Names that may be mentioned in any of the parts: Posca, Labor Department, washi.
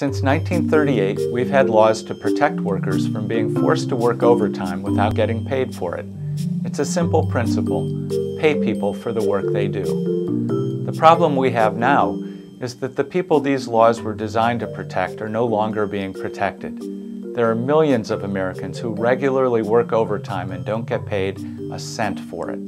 Since 1938, we've had laws to protect workers from being forced to work overtime without getting paid for it. It's a simple principle: pay people for the work they do. The problem we have now is that the people these laws were designed to protect are no longer being protected. There are millions of Americans who regularly work overtime and don't get paid a cent for it.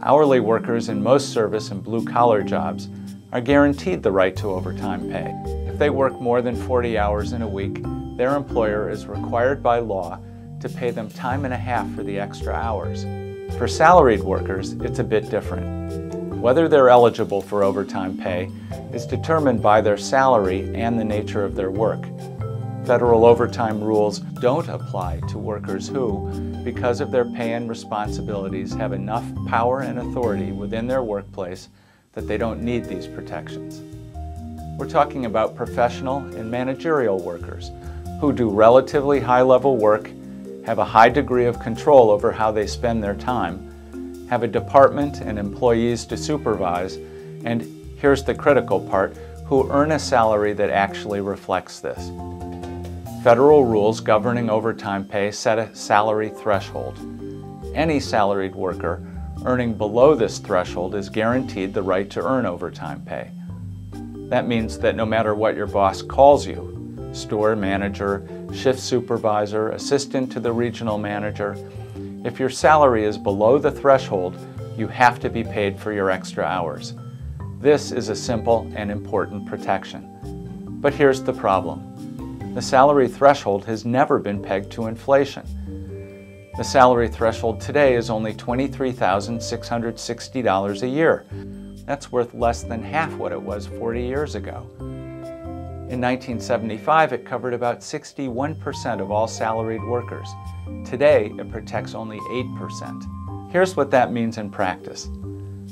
Hourly workers in most service and blue-collar jobs are guaranteed the right to overtime pay. If they work more than 40 hours in a week, their employer is required by law to pay them time and a half for the extra hours. For salaried workers, it's a bit different. Whether they're eligible for overtime pay is determined by their salary and the nature of their work. Federal overtime rules don't apply to workers who, because of their pay and responsibilities, have enough power and authority within their workplace that they don't need these protections. We're talking about professional and managerial workers who do relatively high-level work, have a high degree of control over how they spend their time, have a department and employees to supervise, and here's the critical part, who earn a salary that actually reflects this. Federal rules governing overtime pay set a salary threshold. Any salaried worker earning below this threshold is guaranteed the right to earn overtime pay. That means that no matter what your boss calls you, store manager, shift supervisor, assistant to the regional manager, if your salary is below the threshold, you have to be paid for your extra hours. This is a simple and important protection. But here's the problem. The salary threshold has never been pegged to inflation. The salary threshold today is only $23,660 a year. That's worth less than half what it was 40 years ago. In 1975, it covered about 61% of all salaried workers. Today, it protects only 8%. Here's what that means in practice.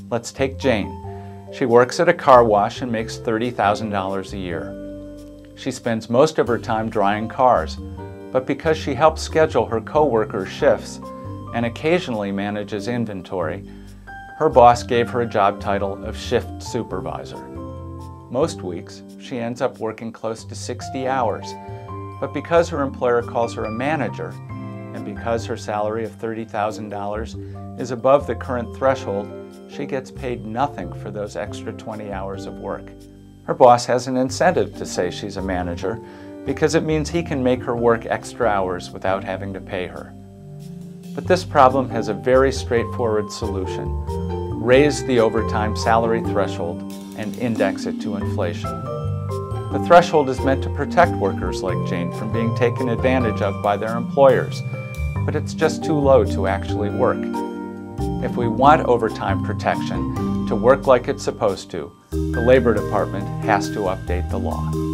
Let's take Jane. She works at a car wash and makes $30,000 a year. She spends most of her time drying cars, but because she helps schedule her co-workers' shifts and occasionally manages inventory, her boss gave her a job title of shift supervisor. Most weeks, she ends up working close to 60 hours, but because her employer calls her a manager, and because her salary of $30,000 is above the current threshold, she gets paid nothing for those extra 20 hours of work. Her boss has an incentive to say she's a manager, because it means he can make her work extra hours without having to pay her. But this problem has a very straightforward solution. Raise the overtime salary threshold and index it to inflation. The threshold is meant to protect workers like Jane from being taken advantage of by their employers, but it's just too low to actually work. If we want overtime protection to work like it's supposed to, the Labor Department has to update the law.